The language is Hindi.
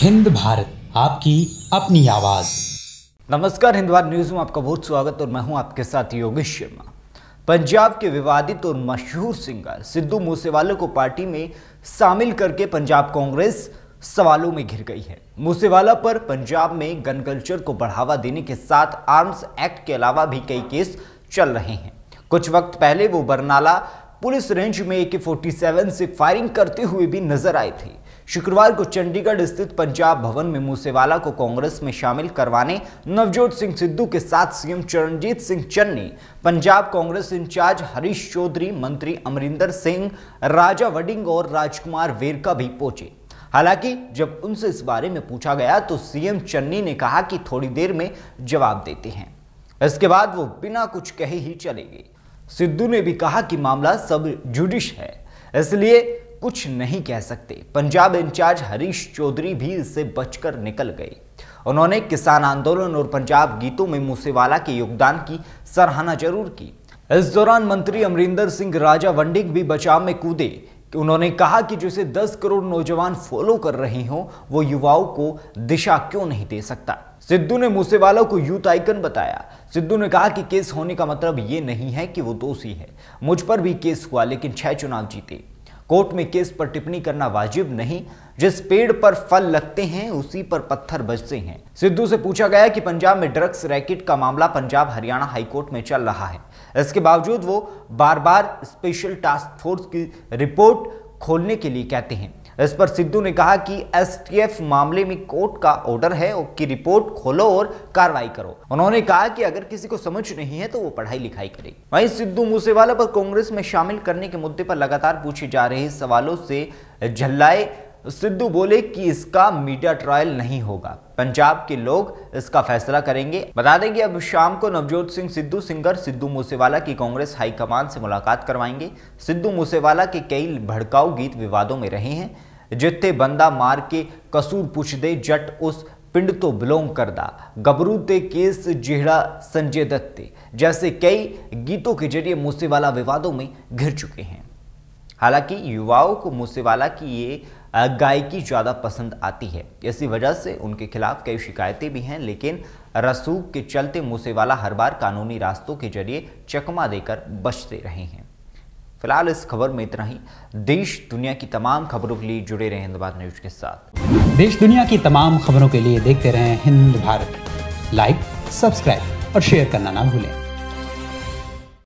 हिंद भारत, आपकी अपनी आवाज़। नमस्कार, हिंद भारत न्यूज़ में आपका बहुत स्वागत और मैं हूं आपके साथ योगेश शर्मा। पंजाब के विवादित और मशहूर सिंगर सिद्धू मूसेवाला को पार्टी में शामिल करके पंजाब कांग्रेस सवालों में घिर गई है। मूसेवाला पर पंजाब में गन कल्चर को बढ़ावा देने के साथ आर्म्स एक्ट के अलावा भी कई केस चल रहे हैं। कुछ वक्त पहले वो बरनाला पुलिस रेंज में AK-47 से फायरिंग करते हुए भी नजर आए थे। शुक्रवार को चंडीगढ़ स्थित पंजाब भवन में मूसेवाला को कांग्रेस में शामिल करवाने नवजोत सिंह सिद्धू के साथ सीएम चरणजीत सिंह चन्नी, पंजाब कांग्रेस इंचार्ज हरीश चौधरी, मंत्री अमरिंदर सिंह, राजा वडिंग और राजकुमार वेरका भी पहुंचे। हालांकि जब उनसे इस बारे में पूछा गया तो सीएम चन्नी ने कहा कि थोड़ी देर में जवाब देते हैं। इसके बाद वो बिना कुछ कहे ही चले गए। सिद्धू ने भी कहा कि मामला सब जुडिश है, इसलिए कुछ नहीं कह सकते। पंजाब इंचार्ज हरीश चौधरी भी इससे बचकर निकल गए। उन्होंने किसान आंदोलन और पंजाब गीतों में मूसेवाला के योगदान की सराहना जरूर की। इस दौरान मंत्री अमरिंदर सिंह राजा वडिंग भी बचाव में कूदे। उन्होंने कहा कि जिसे 10 करोड़ नौजवान फॉलो कर रहे हों, वो युवाओं को दिशा क्यों नहीं दे सकता। सिद्धू ने मूसेवाला को यूथ आइकन बताया। सिद्धू ने कहा कि केस होने का मतलब ये नहीं है कि वो दोषी है। मुझ पर भी केस हुआ, लेकिन 6 चुनाव जीते। कोर्ट में केस पर टिप्पणी करना वाजिब नहीं। जिस पेड़ पर फल लगते हैं उसी पर पत्थर बजते हैं। सिद्धू से पूछा गया कि पंजाब में ड्रग्स रैकेट का मामला पंजाब हरियाणा हाईकोर्ट में चल रहा है, इसके बावजूद वो बार बार स्पेशल टास्क फोर्स की रिपोर्ट खोलने के लिए कहते हैं। इस पर सिद्धू ने कहा कि STF मामले में कोर्ट का ऑर्डर है कि रिपोर्ट खोलो और कार्रवाई करो। उन्होंने कहा कि अगर किसी को समझ नहीं है तो वो पढ़ाई लिखाई करे। वहीं सिद्धू मूसेवाला पर कांग्रेस में शामिल करने के मुद्दे पर लगातार पूछे जा रहे सवालों से झल्लाए सिद्धू बोले कि इसका मीडिया ट्रायल नहीं होगा, पंजाब के लोग इसका फैसला करेंगे। बता दें कि अब शाम को नवजोत सिंह सिद्धू सिंगर सिद्धू मूसेवाला की कांग्रेस हाईकमान से मुलाकात करवाएंगे। सिद्धू मूसेवाला के कई भड़काऊ गीत विवादों में रहे हैं। जिथे बंदा मार के कसूर पूछ दे, जट उस पिंड तो बिलोंग करदा, गबरू ते केस जेहड़ा संजय दत्त जैसे कई गीतों के जरिए मूसेवाला विवादों में घिर चुके हैं। हालांकि युवाओं को मूसेवाला की ये गायकी ज़्यादा पसंद आती है, इसी वजह से उनके खिलाफ कई शिकायतें भी हैं। लेकिन रसूख के चलते मूसेवाला हर बार कानूनी रास्तों के जरिए चकमा देकर बचते रहे हैं। फिलहाल इस खबर में इतना ही। देश दुनिया की तमाम खबरों के लिए जुड़े रहें हिंद भारत न्यूज के साथ। देश दुनिया की तमाम खबरों के लिए देखते रहें हिंद भारत। लाइक, सब्सक्राइब और शेयर करना ना भूलें।